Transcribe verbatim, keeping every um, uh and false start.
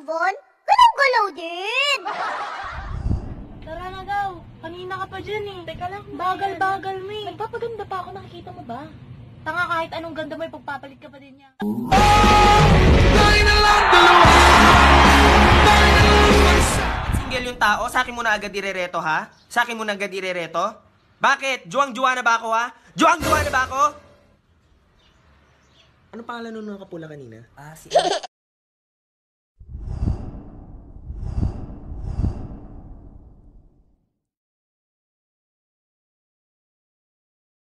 Von, galaw-galaw din. Tara na, Gaw. Kanina ka pa dyan eh. Teka lang, bagal-bagal mo eh. Nagpapaganda pa ako, nakikita mo ba? Tanga, kahit anong ganda mo eh, pagpapalit ka pa din niya. Dino Landolos! Single yung tao, sa akin mo na agad irereto ha? Sa akin mo na agad irereto? Bakit? Juwang-juwa na ba ako ha? Juwang-juwa na ba ako? Ano pangalan nun ng kapula kanina? Ah, si